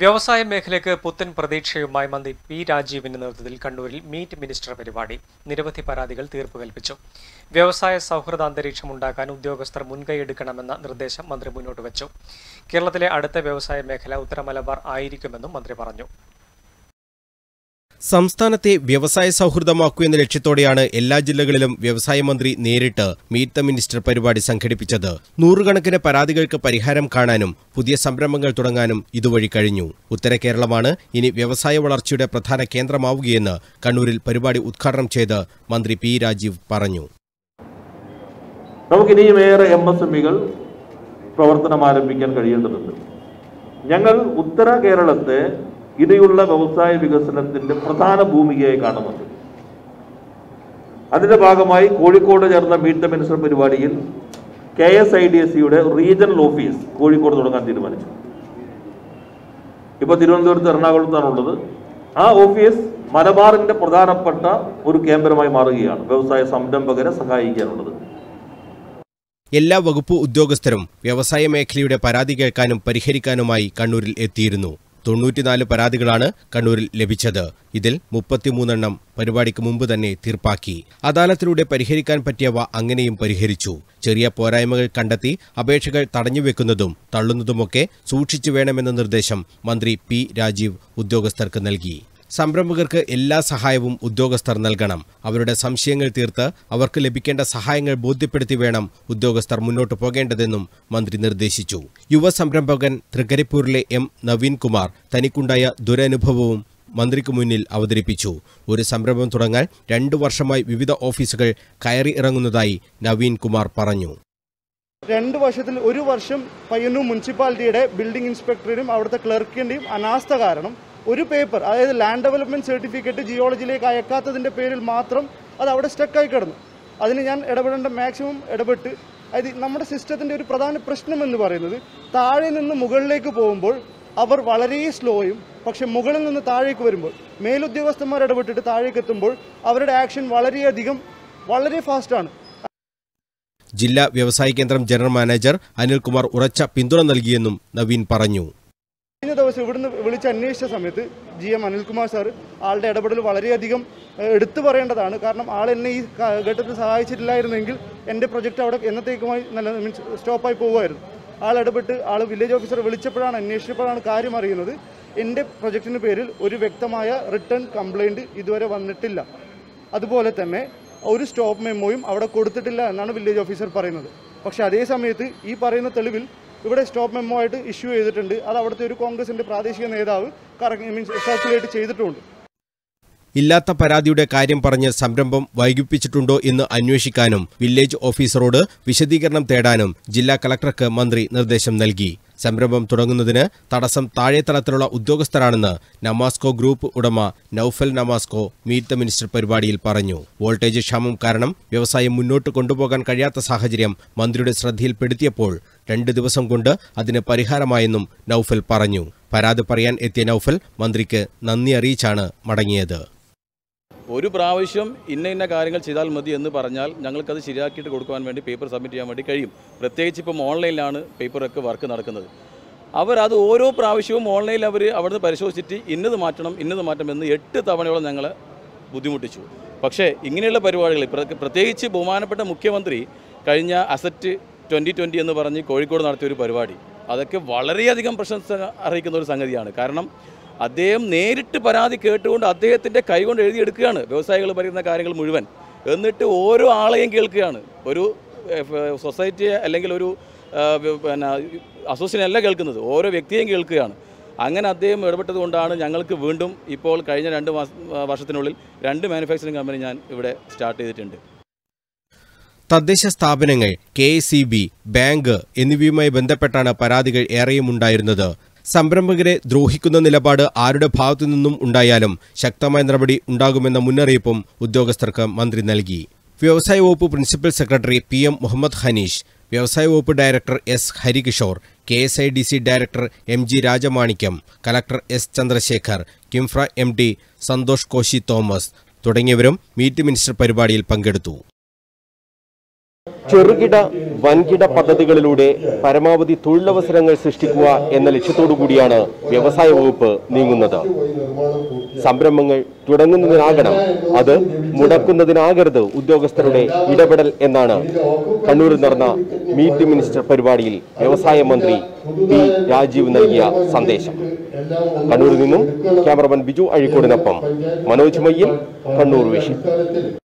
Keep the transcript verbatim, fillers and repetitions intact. വ്യവസായ മേഖലയ്ക്ക് പുത്തൻ പ്രതീക്ഷയുമായി മന്ത്രി പി രാജീവിന്റെ നേതൃത്വത്തിൽ കണ്ണൂരിൽ മീറ്റ് മിനിസ്റ്റർ പരിപാടി നിരവധി പരാതികൾ തീർപ്പ് കൽപ്പിച്ചു. വ്യവസായ സൗഹൃദ അന്തരീക്ഷം ഉണ്ടാക്കാൻ ഉദ്യോഗസ്ഥർ മുൻകൈയെടുക്കണമെന്ന നിർദ്ദേശം മന്ത്രി മുന്നോട്ട് വച്ചു. കേരളത്തിലെ അടുത്ത വ്യവസായ മേഖല ഉത്തരമലബാർ ആയിരിക്കുമെന്നും മന്ത്രി പറഞ്ഞു. സംസ്ഥാനത്തെ വ്യവസായ സൗഹൃദമാക്കുകയെന്ന ലക്ഷ്യത്തോടെയാണ് എല്ലാ ജില്ലകളിലും വ്യവസായ മന്ത്രി നേരിട്ട് മീറ്റ് ദ മിനിസ്റ്റർ പരിപാടി സംഘടിപ്പിച്ചത്. നൂറുകണക്കിന് പരാതികൾക്ക് പരിഹാരം കാണാനും പുതിയ സംരംഭങ്ങൾ തുടങ്ങാനും ഇതുവഴി കഴിഞ്ഞു. ഉത്തര കേരളമാണ് ഇനി വ്യവസായ വളർച്ചയുടെ പ്രധാന കേന്ദ്രമാവുകയെന്ന് കണ്ണൂരിൽ പരിപാടി ഉദ്ഘാടനം ചെയ്ത് മന്ത്രി പി രാജീവ് പറഞ്ഞു. നമുക്കിനിയും ഏറെ എം എസ് എം ഇകൾ പ്രവർത്തനം ആരംഭിക്കാൻ കഴിയേണ്ടതുണ്ട്. ഞങ്ങൾ ഉത്തര കേരളത്തെ ഇനിയുള്ള വ്യവസായ വികസനത്തിൻ്റെ പ്രധാന ഭൂമികയായി കാണുന്നുണ്ട്. അതിൻ്റെ ഭാഗമായി കോഴിക്കോട് ചേർന്ന മീറ്റ് ദ മിനിസ്റ്റർ പരിപാടിയിൽ K S I D S സിയുടെ റീജിയണൽ ഓഫീസ് കോഴിക്കോട് തുടങ്ങാൻ തീരുമാനിച്ചു. ഇപ്പോൾ തിരുവനന്തപുരത്ത് എറണാകുളത്താണുള്ളത്. ആ ഓഫീസ് മലബാറിൻ്റെ പ്രധാനപ്പെട്ട ഒരു കേന്ദ്രമായി മാറുകയാണ്, വ്യവസായ സംരംഭകരെ സഹായിക്കാനുള്ളത്. എല്ലാ വകുപ്പ് ഉദ്യോഗസ്ഥരും വ്യവസായ മേഖലയുടെ പരാതി കേൾക്കാനും പരിഹരിക്കാനുമായി കണ്ണൂരിൽ എത്തിയിരുന്നു. തൊണ്ണൂറ്റിനാല് പരാതികളാണ് കണ്ണൂരിൽ ലഭിച്ചത്. ഇതിൽ മുപ്പത്തിമൂന്നെണ്ണം പരിപാടിക്ക് മുമ്പ് തന്നെ തീർപ്പാക്കി. അദാലത്തിലൂടെ പരിഹരിക്കാൻ പറ്റിയവ അങ്ങനെയും പരിഹരിച്ചു. ചെറിയ പോരായ്മകൾ കണ്ടെത്തി അപേക്ഷകൾ തടഞ്ഞുവെക്കുന്നതും തള്ളുന്നതുമൊക്കെ സൂക്ഷിച്ചു വേണമെന്ന നിർദ്ദേശം മന്ത്രി പി രാജീവ് ഉദ്യോഗസ്ഥർക്ക് നൽകി. സംരംഭകർക്ക് എല്ലാ സഹായവും ഉദ്യോഗസ്ഥർ നൽകണം. അവരുടെ സംശയങ്ങൾ തീർത്ത് അവർക്ക് ലഭിക്കേണ്ട സഹായങ്ങൾ ബോധ്യപ്പെടുത്തി വേണം ഉദ്യോഗസ്ഥർ മുന്നോട്ടു പോകേണ്ടതെന്നും മന്ത്രി നിർദ്ദേശിച്ചു. യുവ സംരംഭകൻ തൃക്കരിപ്പൂരിലെ എം നവീൻ കുമാർ തനിക്കുണ്ടായ ദുരനുഭവവും മന്ത്രിക്ക് മുന്നിൽ അവതരിപ്പിച്ചു. ഒരു സംരംഭം തുടങ്ങാൻ രണ്ടു വർഷമായി വിവിധ ഓഫീസുകൾ കയറി ഇറങ്ങുന്നതായി നവീൻ കുമാർ പറഞ്ഞു. രണ്ട് വർഷത്തിൽ ഒരു വർഷം പയ്യന്നൂർ മുനിസിപ്പാലിറ്റിയുടെ ബിൽഡിംഗ് ഇൻസ്പെക്ടറുടെയും അവിടുത്തെ ക്ലർക്കിൻ്റെയും അനാസ്ഥ കാരണം ഒരു പേപ്പർ, അതായത് ലാൻഡ് ഡെവലപ്മെൻറ്റ് സർട്ടിഫിക്കറ്റ് ജിയോളജിയിലേക്ക് അയക്കാത്തതിൻ്റെ പേരിൽ മാത്രം അത് അവിടെ സ്റ്റക്കായി കിടന്നു. അതിന് ഞാൻ ഇടപെടേണ്ട മാക്സിമം ഇടപെട്ട്, അതായത് നമ്മുടെ സിസ്റ്റത്തിൻ്റെ ഒരു പ്രധാന പ്രശ്നമെന്ന് പറയുന്നത് താഴെ നിന്ന് മുകളിലേക്ക് പോകുമ്പോൾ അവർ വളരെ സ്ലോയും, പക്ഷെ മുകളിൽ നിന്ന് താഴേക്ക് വരുമ്പോൾ മേലുദ്യോഗസ്ഥന്മാർ ഇടപെട്ടിട്ട് താഴേക്ക് എത്തുമ്പോൾ അവരുടെ ആക്ഷൻ വളരെയധികം വളരെ ഫാസ്റ്റാണ്. ജില്ലാ വ്യവസായ കേന്ദ്രം ജനറൽ മാനേജർ അനിൽകുമാർ ഉറച്ച പിന്തുണ നൽകിയെന്നും നവീൻ പറഞ്ഞു. കഴിഞ്ഞ ദിവസം ഇവിടുന്ന് വിളിച്ച് അന്വേഷിച്ച സമയത്ത് ജി എം അനിൽകുമാർ സാർ ആളുടെ ഇടപെടൽ വളരെയധികം എടുത്തു പറയേണ്ടതാണ്. കാരണം ആൾ എന്നെ ഈ ഘട്ടത്തിൽ സഹായിച്ചിട്ടില്ലായിരുന്നെങ്കിൽ എൻ്റെ പ്രൊജക്റ്റ് അവിടെ എന്നത്തേക്കുമായി നല്ല മീൻസ് സ്റ്റോപ്പായി പോകുമായിരുന്നു. ആൾ ഇടപെട്ട് ആൾ വില്ലേജ് ഓഫീസർ വിളിച്ചപ്പോഴാണ് അന്വേഷിച്ചപ്പോഴാണ് കാര്യം അറിയുന്നത്. എൻ്റെ പ്രൊജക്റ്റിന് പേരിൽ ഒരു വ്യക്തമായ റിട്ടേൺ കംപ്ലയിൻറ്റ് ഇതുവരെ വന്നിട്ടില്ല. അതുപോലെ തന്നെ ഒരു സ്റ്റോപ്പ് മെമ്മോയും അവിടെ കൊടുത്തിട്ടില്ല എന്നാണ് വില്ലേജ് ഓഫീസർ പറയുന്നത്. പക്ഷേ അതേ സമയത്ത് ഈ പറയുന്ന തെളിവിൽ ഇവിടെ സ്റ്റോപ്പ് മെമ്മോ ആയിട്ട് ഇഷ്യൂ ചെയ്തിട്ടുണ്ട്. അത് അവിടുത്തെ ഒരു കോൺഗ്രസിൻ്റെ പ്രാദേശിക നേതാവ് കറക്റ്റ് മീൻസ് സർക്കുലേറ്റ് ചെയ്തിട്ടുണ്ട്. ഇല്ലാത്ത പരാതിയുടെ കാര്യം പറഞ്ഞ് സംരംഭം വൈകിപ്പിച്ചിട്ടുണ്ടോ എന്ന് അന്വേഷിക്കാനും വില്ലേജ് ഓഫീസറോട് വിശദീകരണം തേടാനും ജില്ലാ കളക്ടർക്ക് മന്ത്രി നിർദ്ദേശം നൽകി. സംരംഭം തുടങ്ങുന്നതിന് തടസ്സം താഴേതലത്തിലുള്ള ഉദ്യോഗസ്ഥരാണെന്ന് നമാസ്കോ ഗ്രൂപ്പ് ഉടമ Noufal Namasco meet the minister പരിപാടിയിൽ പറഞ്ഞു. വോൾട്ടേജ് ക്ഷാമം കാരണം വ്യവസായം മുന്നോട്ട് കൊണ്ടുപോകാൻ കഴിയാത്ത സാഹചര്യം മന്ത്രിയുടെ ശ്രദ്ധയിൽപ്പെടുത്തിയപ്പോൾ രണ്ട് ദിവസം കൊണ്ട് അതിന് പരിഹാരമായെന്നും നൌഫൽ പറഞ്ഞു. പരാതി പറയാൻ എത്തിയ നൌഫൽ മന്ത്രിക്ക് നന്ദി അറിയിച്ചാണ് മടങ്ങിയത്. ഒരു പ്രാവശ്യം ഇന്ന ഇന്ന കാര്യങ്ങൾ ചെയ്താൽ മതി എന്ന് പറഞ്ഞാൽ ഞങ്ങൾക്കത് ശരിയാക്കിയിട്ട് കൊടുക്കുവാൻ വേണ്ടി പേപ്പർ സബ്മിറ്റ് ചെയ്യാൻ വേണ്ടി കഴിയും. പ്രത്യേകിച്ച് ഇപ്പം ഓൺലൈനിലാണ് പേപ്പറൊക്കെ വർക്ക് നടക്കുന്നത്. അവരത് ഓരോ പ്രാവശ്യവും ഓൺലൈനിൽ അവർ അവിടുന്ന് പരിശോധിച്ചിട്ട് ഇന്നത് മാറ്റണം ഇന്നത് മാറ്റണം എന്ന് എട്ട് തവണയോളം ഞങ്ങൾ ബുദ്ധിമുട്ടിച്ചു. പക്ഷേ ഇങ്ങനെയുള്ള പരിപാടികൾ പ്രത്യേകിച്ച് ബഹുമാനപ്പെട്ട മുഖ്യമന്ത്രി കഴിഞ്ഞ അസറ്റ് ട്വൻ്റി ട്വൻ്റി എന്ന് പറഞ്ഞ് കോഴിക്കോട് നടത്തിയൊരു പരിപാടി അതൊക്കെ വളരെയധികം പ്രശംസ അറിയിക്കുന്ന ഒരു സംഗതിയാണ്. കാരണം അദ്ദേഹം നേരിട്ട് പരാതി കേട്ടുകൊണ്ട് അദ്ദേഹത്തിൻ്റെ കൈകൊണ്ട് എഴുതിയെടുക്കുകയാണ് വ്യവസായികൾ പറയുന്ന കാര്യങ്ങൾ മുഴുവൻ. എന്നിട്ട് ഓരോ ആളെയും കേൾക്കുകയാണ്. ഒരു സൊസൈറ്റിയെ അല്ലെങ്കിൽ ഒരു പിന്നെ അസോസിയേഷനല്ല കേൾക്കുന്നത്, ഓരോ വ്യക്തിയെയും കേൾക്കുകയാണ്. അങ്ങനെ അദ്ദേഹം ഇടപെട്ടത് കൊണ്ടാണ് ഞങ്ങൾക്ക് വീണ്ടും ഇപ്പോൾ കഴിഞ്ഞ രണ്ട് വർഷത്തിനുള്ളിൽ രണ്ട് മാനുഫാക്ചറിങ് കമ്പനി ഞാൻ ഇവിടെ സ്റ്റാർട്ട് ചെയ്തിട്ടുണ്ട്. തദ്ദേശ സ്ഥാപനങ്ങൾ, K S E B, bank എന്നിവയുമായി ബന്ധപ്പെട്ടാണ് പരാതികൾ ഏറെയും ഉണ്ടായിരുന്നത്. സംരംഭകരെ ദ്രോഹിക്കുന്ന നിലപാട് ആരുടെ ഭാഗത്തു നിന്നും ഉണ്ടായാലും ശക്തമായ നടപടി ഉണ്ടാകുമെന്ന മുന്നറിയിപ്പും ഉദ്യോഗസ്ഥർക്ക് മന്ത്രി നൽകി. വ്യവസായ വകുപ്പ് principal secretary P M Muhammad Hanish, വ്യവസായ വകുപ്പ് director S Harikishore, K S I D C director M G Raja Manickam, collector S Chandrasekhar, Kinfra M D Santhosh Koshy Thomas തുടങ്ങിയവരും മീറ്റ് മിനിസ്റ്റർ പരിപാടിയിൽ പങ്കെടുത്തു. ചെറുകിട വൻകിട പദ്ധതികളിലൂടെ പരമാവധി തൊഴിലവസരങ്ങൾ സൃഷ്ടിക്കുക എന്ന ലക്ഷ്യത്തോടു കൂടിയാണ് വ്യവസായ വകുപ്പ് നീങ്ങുന്നത്. സംരംഭങ്ങൾ തുടങ്ങുന്നതിനാകണം, അത് മുടക്കുന്നതിനാകരുത് ഉദ്യോഗസ്ഥരുടെ ഇടപെടൽ എന്നാണ് കണ്ണൂരിൽ നടന്ന മീറ്റ് ദി മിനിസ്റ്റർ പരിപാടിയിൽ വ്യവസായ മന്ത്രി പി രാജീവ് നൽകിയ സന്ദേശം. കണ്ണൂരിൽ നിന്നും ക്യാമറമാൻ ബിജു അഴിക്കോടിനൊപ്പം മനോജ് മയ്യൻ, കണ്ണൂർ വിഷൻ.